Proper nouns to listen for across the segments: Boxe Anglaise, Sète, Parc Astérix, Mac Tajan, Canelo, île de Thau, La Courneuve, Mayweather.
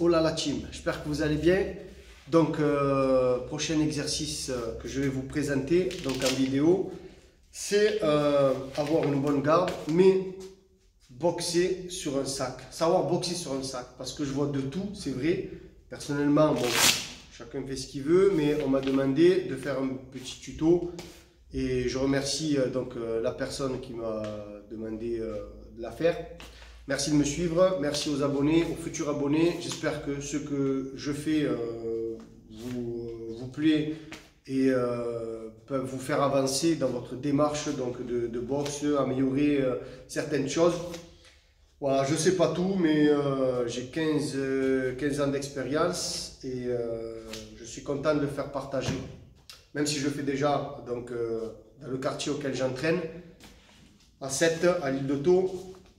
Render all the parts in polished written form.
Hola la team, j'espère que vous allez bien. Donc prochain exercice que je vais vous présenter donc en vidéo, c'est avoir une bonne garde mais boxer sur un sac, savoir boxer sur un sac, parce que je vois de tout, c'est vrai. Personnellement, bon, chacun fait ce qu'il veut, mais on m'a demandé de faire un petit tuto et je remercie donc la personne qui m'a demandé de la faire. Merci de me suivre, merci aux abonnés, aux futurs abonnés. J'espère que ce que je fais vous plaît et peut vous faire avancer dans votre démarche donc de boxe, améliorer certaines choses. Voilà, je ne sais pas tout, mais j'ai 15 ans d'expérience et je suis content de le faire partager. Même si je le fais déjà donc, dans le quartier auquel j'entraîne, à Sète, à l'île de Thau.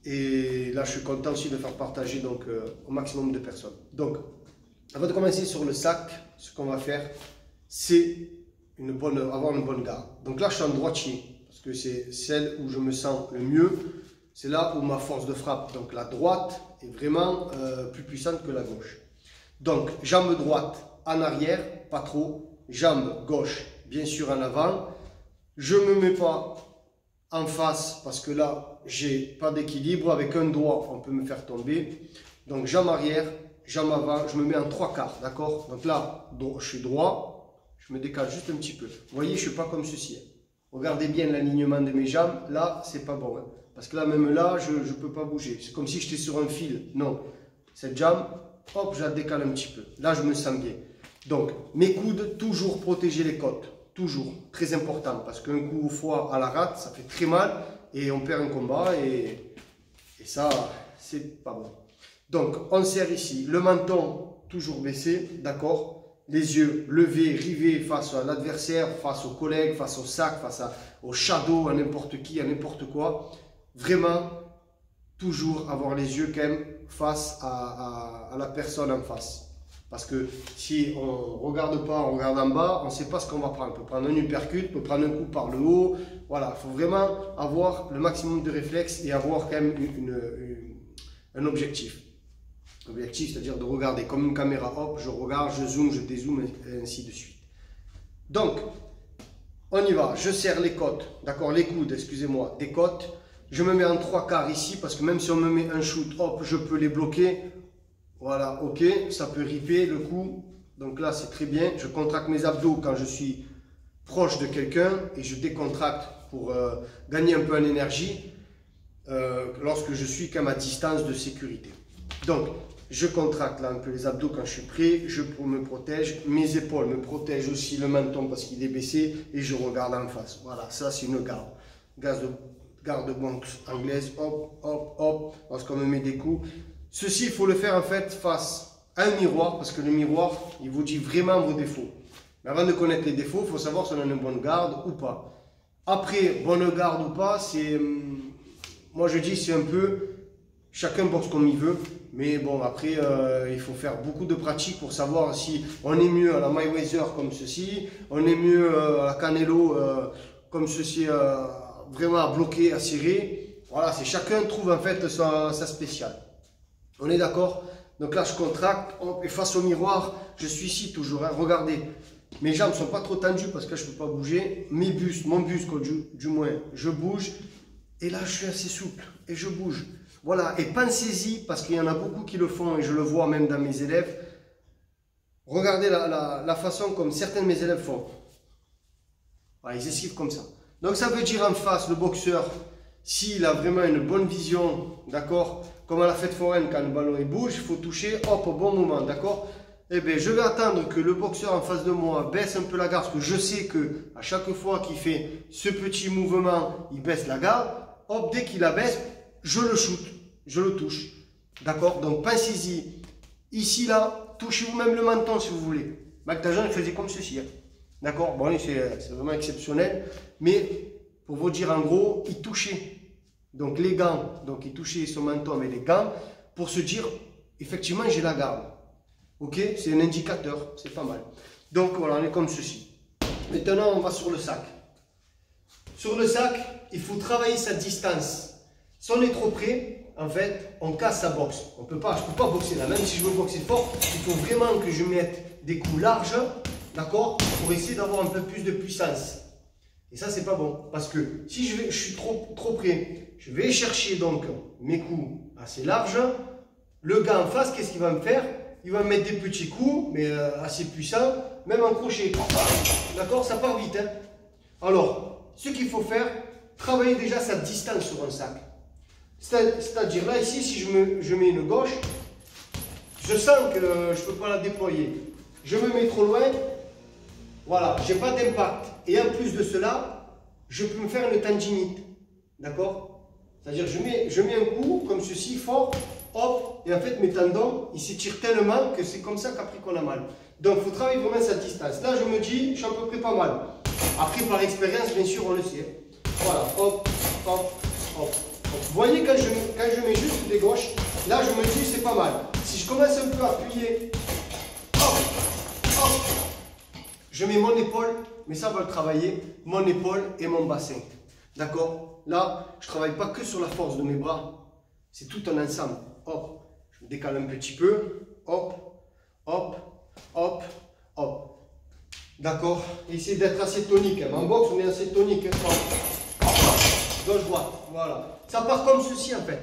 Et là, je suis content aussi de faire partager donc, au maximum de personnes. Donc, avant de commencer sur le sac, ce qu'on va faire, c'est avoir une bonne garde. Donc là, je suis en droitier, parce que c'est celle où je me sens le mieux. C'est là où ma force de frappe, donc la droite, est vraiment plus puissante que la gauche. Donc, jambe droite en arrière, pas trop. Jambe gauche, bien sûr, en avant. Je ne me mets pas en face, parce que là, j'ai pas d'équilibre, avec un doigt on peut me faire tomber. Donc jambe arrière, jambe avant, je me mets en 3/4, d'accord? Donc là, je suis droit, je me décale juste un petit peu. Vous voyez, je suis pas comme ceci. Regardez bien l'alignement de mes jambes, là c'est pas bon. Hein. Parce que là, même là, je peux pas bouger. C'est comme si j'étais sur un fil. Non, cette jambe, hop, je la décale un petit peu. Là, je me sens bien. Donc, mes coudes, toujours protéger les côtes. Toujours, très important, parce qu'un coup au foie à la rate, ça fait très mal. Et on perd un combat et ça, c'est pas bon. Donc, on serre ici. Le menton, toujours baissé, d'accord? Les yeux levés, rivés face à l'adversaire, face aux collègues, face au sac, face au shadow, à n'importe qui, à n'importe quoi. Vraiment, toujours avoir les yeux quand même face à la personne en face. Parce que si on regarde pas, on regarde en bas, on ne sait pas ce qu'on va prendre. On peut prendre un uppercut, on peut prendre un coup par le haut. Voilà, il faut vraiment avoir le maximum de réflexes et avoir quand même un objectif. L'objectif, c'est-à-dire de regarder comme une caméra. Hop, je regarde, je zoome, je dézoome, et ainsi de suite. Donc, on y va. Je serre les côtes, d'accord, les coudes, excusez-moi, des côtes. Je me mets en 3/4 ici parce que même si on me met un shoot, hop, je peux les bloquer. Voilà, ok, ça peut ripper le coup, donc là c'est très bien. Je contracte mes abdos quand je suis proche de quelqu'un et je décontracte pour gagner un peu en énergie lorsque je suis qu'à ma distance de sécurité. Donc, je contracte là un peu les abdos quand je suis prêt, je me protège, mes épaules me protègent aussi, le menton parce qu'il est baissé et je regarde en face. Voilà, ça c'est une garde. Garde de boxe anglaise, hop, hop, hop, lorsqu'on me met des coups. Ceci, il faut le faire en fait face à un miroir, parce que le miroir, il vous dit vraiment vos défauts. Mais avant de connaître les défauts, il faut savoir si on a une bonne garde ou pas. Après, bonne garde ou pas, c'est... Moi, je dis, c'est un peu... Chacun boxe comme il veut, mais bon, après, il faut faire beaucoup de pratiques pour savoir si on est mieux à la Mayweather comme ceci, on est mieux à la Canelo comme ceci, vraiment à bloquer, à serrer. Voilà, c'est chacun trouve en fait sa spéciale. On est d'accord? Donc là, je contracte, hop, et face au miroir, je suis ici toujours. Hein, regardez, mes jambes ne sont pas trop tendues parce que là, je ne peux pas bouger. Mes bustes, mon buste, du moins, je bouge. Et là, je suis assez souple et je bouge. Voilà, et pensez-y, parce qu'il y en a beaucoup qui le font et je le vois même dans mes élèves. Regardez la façon comme certains de mes élèves font. Voilà, ils esquivent comme ça. Donc ça veut dire en face, le boxeur, s'il a vraiment une bonne vision, d'accord? Comme à la fête foraine, quand le ballon il bouge, il faut toucher, hop, au bon moment, d'accord? Eh bien, je vais attendre que le boxeur en face de moi baisse un peu la garde, parce que je sais que à chaque fois qu'il fait ce petit mouvement, il baisse la garde. Hop, dès qu'il la baisse, je le shoot, je le touche, d'accord? Donc, pensez-y. Ici, là, touchez-vous même le menton, si vous voulez. Mac Tajan, il faisait comme ceci, hein. D'accord? Bon, c'est vraiment exceptionnel, mais pour vous dire, en gros, il touchait. Donc les gants, donc il touchait son menton avec les gants pour se dire, effectivement, j'ai la garde. Ok, c'est un indicateur, c'est pas mal. Donc voilà, on est comme ceci. Maintenant, on va sur le sac. Sur le sac, il faut travailler sa distance. Si on est trop près, en fait, on casse sa boxe. On peut pas, je ne peux pas boxer là. Même si je veux boxer fort, il faut vraiment que je mette des coups larges, d'accord, pour essayer d'avoir un peu plus de puissance. Et ça, c'est pas bon. Parce que si je suis trop près, je vais chercher donc mes coups assez larges. Le gars en face, qu'est-ce qu'il va me faire? Il va me mettre des petits coups, mais assez puissants, même en crochet. D'accord? Ça part vite, hein? Alors, ce qu'il faut faire, travailler déjà sa distance sur un sac. C'est-à-dire, là, ici, si je mets une gauche, je sens que je ne peux pas la déployer. Je me mets trop loin, voilà, je n'ai pas d'impact. Et en plus de cela, je peux me faire une tendinite. D'accord? C'est-à-dire, je mets un coup, comme ceci, fort, hop, et en fait, mes tendons, ils s'étirent tellement que c'est comme ça qu'après qu'on a mal. Donc, il faut travailler vraiment sa distance. Là, je me dis, je suis à peu près pas mal. Après, par expérience, bien sûr, on le sait. Voilà, hop, hop, hop. Vous voyez, quand je mets juste des gauches, là je me dis c'est pas mal. Si je commence un peu à appuyer, hop, hop, je mets mon épaule, mais ça va le travailler, mon épaule et mon bassin. D'accord? Là, je ne travaille pas que sur la force de mes bras, c'est tout un ensemble. Hop, je me décale un petit peu, hop, hop, hop, hop. D'accord? Essayez d'être assez tonique. En boxe, on est assez tonique. Hop, gauche, droite, voilà. Ça part comme ceci en fait.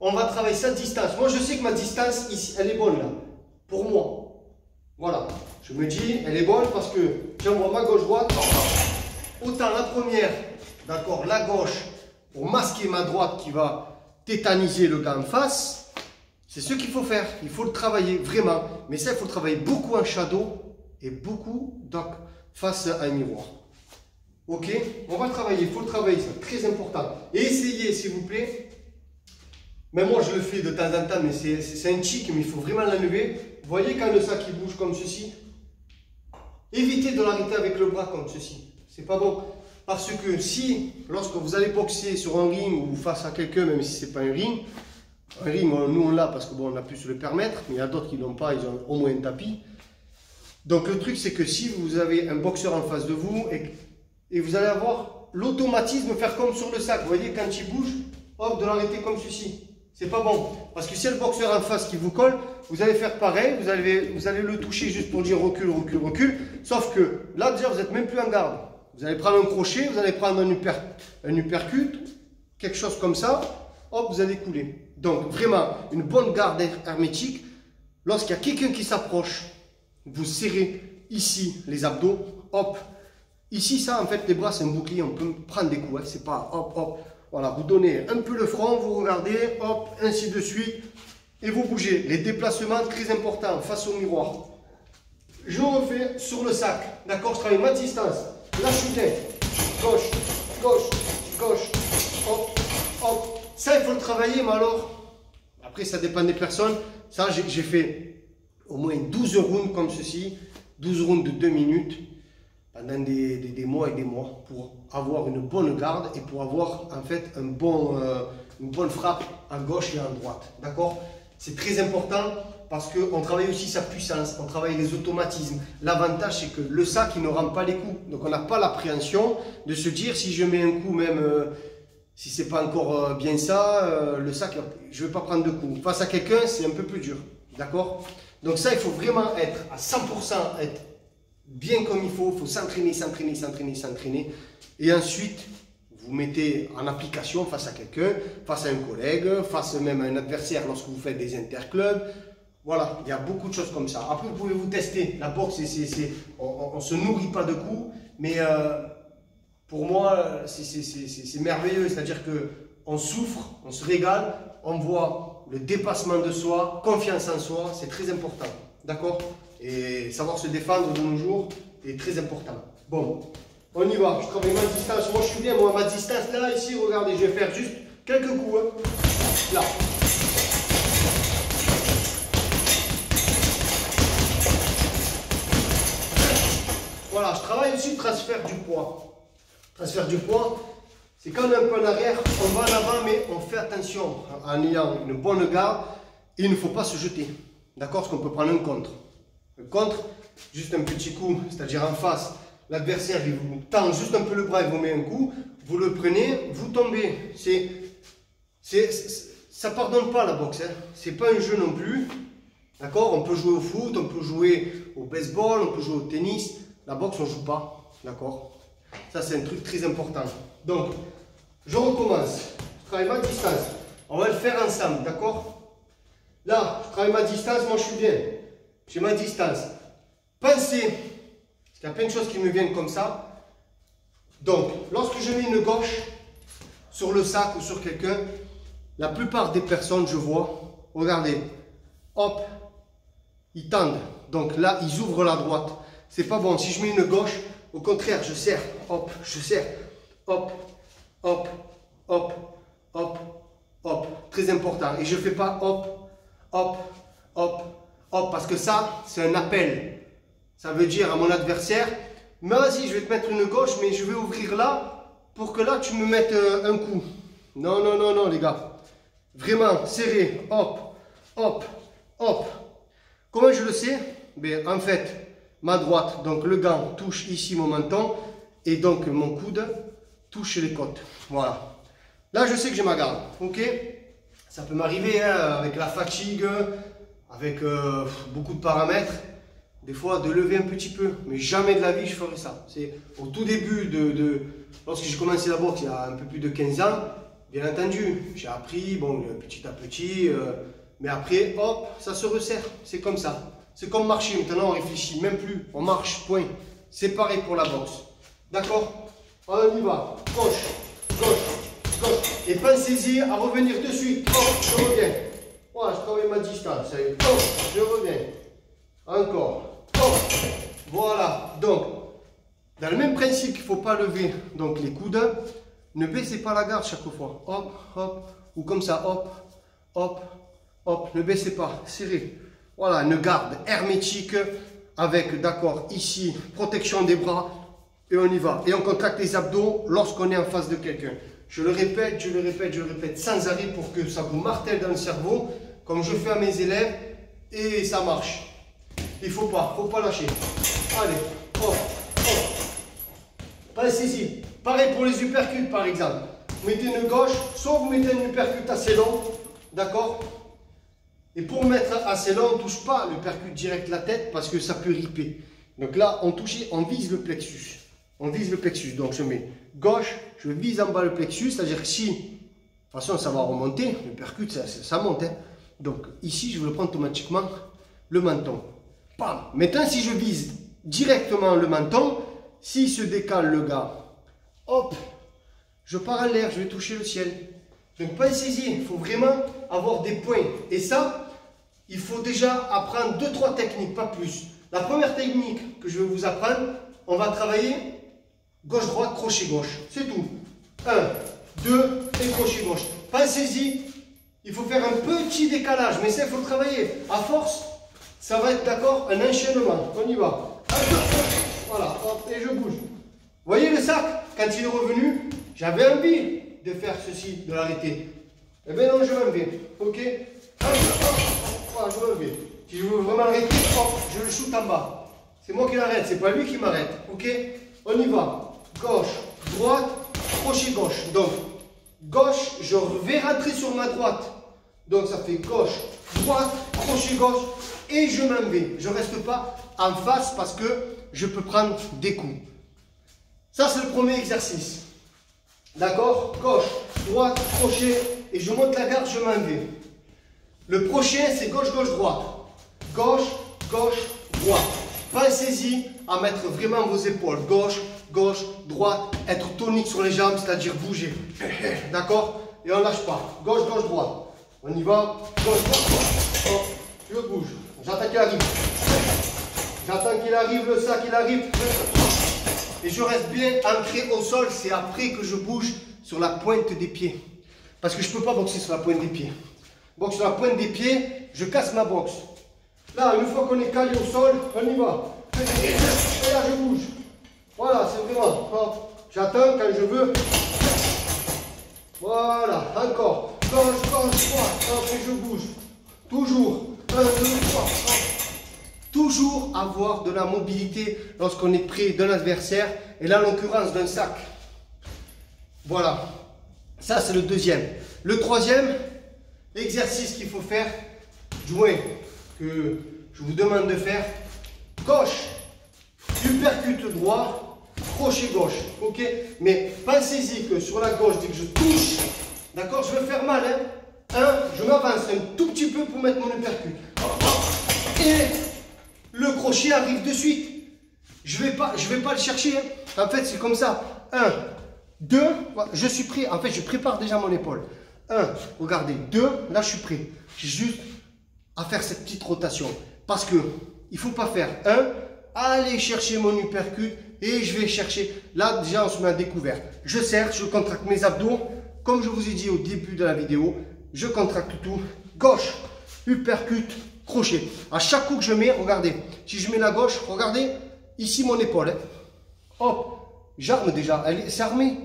On va travailler sa distance. Moi je sais que ma distance ici, elle est bonne là. Pour moi. Voilà. Je me dis, elle est bonne parce que j'envoie ma gauche-droite. Autant la première, d'accord, la gauche, pour masquer ma droite qui va tétaniser le gars en face. C'est ce qu'il faut faire. Il faut le travailler vraiment. Mais ça, il faut le travailler beaucoup en shadow et beaucoup donc, face à un miroir. Ok, on va travailler, il faut le travailler, c'est très important. Et essayez, s'il vous plaît. Mais moi, je le fais de temps en temps, mais c'est un chic, mais il faut vraiment l'enlever. Vous voyez quand le sac il bouge comme ceci. Évitez de l'arrêter avec le bras comme ceci. C'est pas bon. Parce que si, lorsque vous allez boxer sur un ring ou face à quelqu'un, même si c'est pas un ring, nous on l'a parce que bon, on a pu se le permettre, mais il y a d'autres qui l'ont pas, ils ont au moins un tapis. Donc le truc, c'est que si vous avez un boxeur en face de vous et vous allez avoir l'automatisme, faire comme sur le sac. Vous voyez, quand il bouge, hop, de l'arrêter comme ceci. C'est pas bon. Parce que si le boxeur en face qui vous colle, vous allez faire pareil, vous allez le toucher juste pour dire recule, recule, recule. Sauf que là, déjà, vous n'êtes même plus en garde. Vous allez prendre un crochet, vous allez prendre un uppercut, quelque chose comme ça. Hop, vous allez couler. Donc, vraiment, une bonne garde hermétique. Lorsqu'il y a quelqu'un qui s'approche, vous serrez ici les abdos. Hop. Ici, ça, en fait, les bras, c'est un bouclier, on peut prendre des coups, hein. C'est pas hop, hop, voilà, vous donnez un peu le front, vous regardez, hop, ainsi de suite, et vous bougez. Les déplacements, très importants, face au miroir. Je refais sur le sac, d'accord, je travaille ma distance, la chutée, gauche, gauche, gauche, hop, hop. Ça, il faut le travailler, mais alors, après, ça dépend des personnes. Ça, j'ai fait au moins 12 rounds comme ceci, 12 rounds de 2 minutes. Pendant des mois et des mois pour avoir une bonne garde et pour avoir en fait un bon, une bonne frappe à gauche et à droite. D'accord? C'est très important parce qu'on travaille aussi sa puissance, on travaille les automatismes. L'avantage c'est que le sac il ne rend pas les coups. Donc on n'a pas l'appréhension de se dire si je mets un coup même si c'est pas encore bien ça, le sac je ne vais pas prendre de coups. Face à quelqu'un c'est un peu plus dur. D'accord? Donc ça il faut vraiment être à 100%, être bien comme il faut s'entraîner, s'entraîner, s'entraîner, s'entraîner. Et ensuite, vous mettez en application face à quelqu'un, face à un collègue, face même à un adversaire lorsque vous faites des interclubs. Voilà, il y a beaucoup de choses comme ça. Après, vous pouvez vous tester. La boxe, on ne se nourrit pas de coups, mais pour moi, c'est merveilleux. C'est-à-dire qu'on souffre, on se régale, on voit le dépassement de soi, confiance en soi, c'est très important. D'accord? Et savoir se défendre de nos jours est très important. Bon, on y va. Je travaille ma distance. Moi, je suis bien. Moi, ma distance, là, ici, regardez, je vais faire juste quelques coups. Hein. Là. Voilà, je travaille aussi le transfert du poids. Transfert du poids, c'est quand on est un peu en arrière, on va en avant, mais on fait attention. En ayant une bonne garde, il ne faut pas se jeter. D'accord? Parce qu'on peut prendre un contre. Le contre, juste un petit coup, c'est-à-dire en face, l'adversaire il vous tend juste un peu le bras, il vous met un coup, vous le prenez, vous tombez. C'est ça pardonne pas la boxe, hein. C'est pas un jeu non plus, d'accord? On peut jouer au foot, on peut jouer au baseball, on peut jouer au tennis, la boxe on joue pas, d'accord? Ça c'est un truc très important. Donc, je recommence, je travaille ma distance, on va le faire ensemble, d'accord? Là, je travaille ma distance, moi je suis bien, j'ai ma distance. Pensez, parce qu'il y a plein de choses qui me viennent comme ça. Donc, lorsque je mets une gauche sur le sac ou sur quelqu'un, la plupart des personnes, je vois, regardez, hop, ils tendent. Donc là, ils ouvrent la droite. C'est pas bon. Si je mets une gauche, au contraire, je serre, hop, je serre, hop, hop, hop, hop, hop. Très important. Et je fais pas hop, hop, hop, hop, parce que ça, c'est un appel. Ça veut dire à mon adversaire, mais vas-y, je vais te mettre une gauche, mais je vais ouvrir là pour que là, tu me mettes un coup. Non, non, non, non, les gars. Vraiment serré, hop, hop, hop. Comment je le sais? Ben, en fait, ma droite, donc le gant touche ici mon menton et donc mon coude touche les côtes. Voilà. Là, je sais que j'ai ma garde. Ok? Ça peut m'arriver hein, avec la fatigue, avec beaucoup de paramètres, des fois de lever un petit peu, mais jamais de la vie je ferai ça. C'est au tout début lorsque j'ai commencé la boxe il y a un peu plus de 15 ans. Bien entendu, j'ai appris, bon, petit à petit, mais après, hop, ça se resserre, c'est comme ça. C'est comme marcher, maintenant on réfléchit, même plus, on marche, point. C'est pareil pour la boxe. D'accord? On y va, gauche, gauche, gauche. Et pensez-y à revenir de suite. Hop, je reviens. Voilà, je travaille ma distance, ça y est. Hop, je reviens. Encore. Hop, voilà. Donc, dans le même principe qu'il ne faut pas lever donc, les coudes. Ne baissez pas la garde chaque fois, hop, hop, ou comme ça, hop, hop, hop, ne baissez pas, serrez. Voilà, une garde hermétique avec, d'accord, ici, protection des bras, et on y va. Et on contracte les abdos lorsqu'on est en face de quelqu'un. Je le répète, je le répète, je le répète sans arrêt pour que ça vous martèle dans le cerveau, comme je fais à mes élèves, et ça marche. Il ne faut pas lâcher. Allez, hop, hop. Pensez-y. Pareil pour les uppercuts par exemple. Vous mettez une gauche, soit vous mettez une uppercut assez long, d'accord? Et pour mettre assez long, on ne touche pas l'uppercut direct la tête parce que ça peut riper. Donc là, on touche, on vise le plexus. On vise le plexus. Donc je mets gauche, je vise en bas le plexus, c'est-à-dire que si, de toute façon ça va remonter, l'uppercut ça monte. Hein. Donc ici, je vais le prendre automatiquement, le menton. Bam! Maintenant, si je vise directement le menton, s'il se décale le gars, hop, je pars à l'air, je vais toucher le ciel. Donc pensez-y, il faut vraiment avoir des points. Et ça, il faut déjà apprendre 2-3 techniques, pas plus. La première technique que je vais vous apprendre, on va travailler gauche-droite, crochet-gauche. C'est tout. 1, 2 et crochet-gauche. Pensez-y, il faut faire un petit décalage, mais ça, il faut le travailler. À force, ça va être d'accord, un enchaînement. On y va. Voilà, hop, et je bouge. Vous voyez le sac? Quand il est revenu, j'avais envie de faire ceci, de l'arrêter. Eh bien non, je m'en vais. Ok? Voilà, je m'en vais. Si je veux vraiment l'arrêter, je le shoot en bas. C'est moi qui l'arrête, c'est pas lui qui m'arrête. Ok? On y va. Gauche, droite, crochet gauche. Donc, gauche, je vais rentrer sur ma droite. Donc ça fait gauche, droite, crochet gauche. Et je m'en vais. Je ne reste pas en face parce que je peux prendre des coups. Ça, c'est le premier exercice. D'accord? Gauche, droite, crochet. Et je monte la garde, je m'en vais. Le prochain, c'est gauche, gauche, droite. Gauche, gauche, droite. Pensez-y à mettre vraiment vos épaules. Gauche, gauche, droite. Être tonique sur les jambes, c'est-à-dire bouger. D'accord? Et on ne lâche pas. Gauche, gauche, droite. On y va. Gauche, droite, droite. Hop, je bouge. J'attends qu'il arrive. J'attends qu'il arrive, le sac, il arrive. Et je reste bien ancré au sol, c'est après que je bouge sur la pointe des pieds. Parce que je ne peux pas boxer sur la pointe des pieds. Boxe sur la pointe des pieds, je casse ma boxe. Là, une fois qu'on est calé au sol, on y va. Et là, je bouge. Voilà, c'est vraiment. J'attends quand je veux. Voilà, encore. Gauche, gauche, droite. Et je bouge. Toujours. 1, 2, 3. Toujours avoir de la mobilité lorsqu'on est près d'un adversaire et là en l'occurrence d'un sac. Voilà, ça c'est le deuxième. Le troisième, L'exercice qu'il faut faire, joint, que je vous demande de faire, gauche, uppercut droit, crochet gauche, ok? Mais pensez-y que sur la gauche, dès que je touche, d'accord, je vais faire mal, hein? Je m'avance un tout petit peu pour mettre mon uppercut. Et le crochet arrive de suite. Je vais pas le chercher, hein. En fait, c'est comme ça. 1, 2, je suis prêt. En fait, je prépare déjà mon épaule. 1, regardez, 2, là, je suis prêt. J'ai juste à faire cette petite rotation. Parce que il faut pas faire 1, aller chercher mon uppercut et je vais chercher. Là, déjà, on se met à découvert. Je serre, je contracte mes abdos. Comme je vous ai dit au début de la vidéo, je contracte tout. Gauche, uppercut, crochet. À chaque coup que je mets, regardez. Si je mets la gauche, regardez. Ici, mon épaule, hein. Hop, j'arme déjà, c'est armé.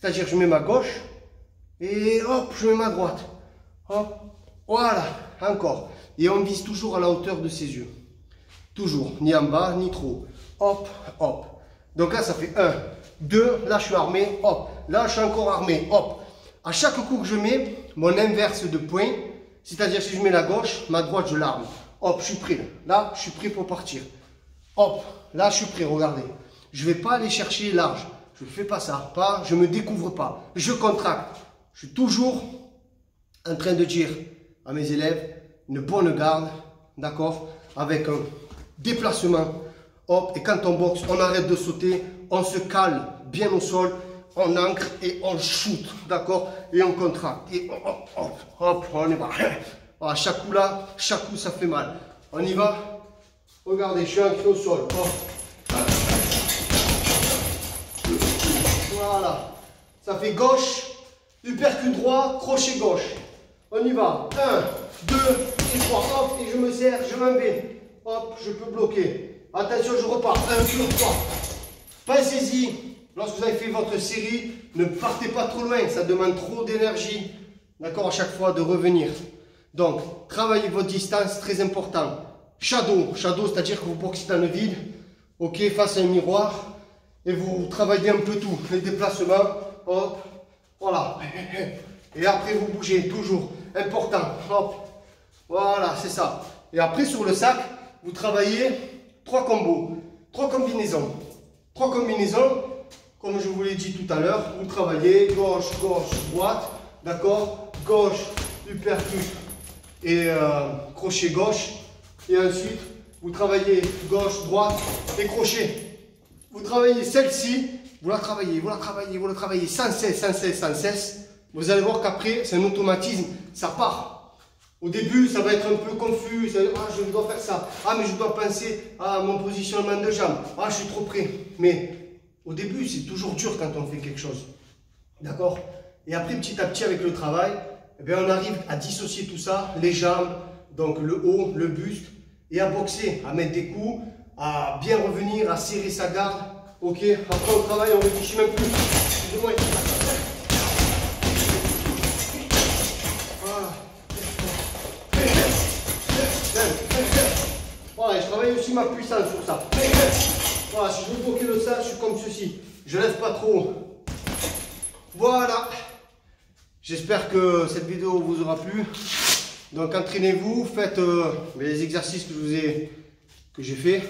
C'est-à-dire, je mets ma gauche et hop, je mets ma droite. Hop, voilà, encore. Et on vise toujours à la hauteur de ses yeux. Toujours, ni en bas, ni trop. Hop, hop. Donc là, ça fait 1, 2, là, je suis armé, hop. Là, je suis encore armé, hop. À chaque coup que je mets, mon inverse de poing, c'est-à-dire, si je mets la gauche, ma droite, je l'arme. Hop, je suis prêt. Là, je suis prêt pour partir. Hop, là je suis prêt, regardez. Je ne vais pas aller chercher large. Je ne fais pas ça, pas, je ne me découvre pas. Je contracte. Je suis toujours en train de dire à mes élèves une bonne garde, d'accord, avec un déplacement. Hop, et quand on boxe, on arrête de sauter, on se cale bien au sol, on ancre et on shoot, d'accord, et on contracte. Et hop, hop, hop, on y va. À chaque coup là, chaque coup ça fait mal. On y va. Regardez, je suis ancré au sol. Oh. Voilà. Ça fait gauche, uppercut droit, crochet gauche. On y va. 1, 2 et 3. Hop, et je me serre, je m'en vais. Hop, je peux bloquer. Attention, je repars. 1, 2, 3. Pensez-y. Lorsque vous avez fait votre série, ne partez pas trop loin. Ça demande trop d'énergie. D'accord, à chaque fois de revenir. Donc, travaillez votre distance, très important. Shadow, c'est-à-dire que vous boxez dans le vide, ok, face à un miroir, et vous travaillez un peu tout, les déplacements, hop, voilà, et après vous bougez, toujours, important, hop, voilà, c'est ça, et après sur le sac, vous travaillez 3 combos, 3 combinaisons, 3 combinaisons, comme je vous l'ai dit tout à l'heure, vous travaillez gauche, gauche, droite, d'accord, gauche, uppercut, et crochet gauche. Et ensuite, vous travaillez gauche, droite et crochet. Vous travaillez celle-ci, vous la travaillez, vous la travaillez, vous la travaillez sans cesse, sans cesse, sans cesse. Vous allez voir qu'après, c'est un automatisme, ça part. Au début, ça va être un peu confus. Ah, je dois faire ça. Ah, mais je dois penser à mon positionnement de jambe. Ah, je suis trop près. Mais au début, c'est toujours dur quand on fait quelque chose. D'accord? Et après, petit à petit, avec le travail, eh bien, on arrive à dissocier tout ça, les jambes, donc le haut, le buste. Et à boxer, à mettre des coups, à bien revenir, à serrer sa garde. Ok, après on travaille, on ne réfléchit même plus. Excusez-moi. Voilà, je travaille aussi ma puissance sur ça. Voilà, si je veux bloquer le sol, je suis comme ceci. Je ne lève pas trop. Voilà. J'espère que cette vidéo vous aura plu. Donc entraînez-vous, faites les exercices que j'ai fait,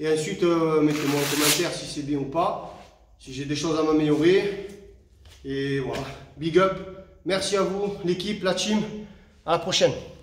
et ensuite mettez-moi en commentaire si c'est bien ou pas, si j'ai des choses à m'améliorer, et voilà, big up, merci à vous, l'équipe, la team, à la prochaine.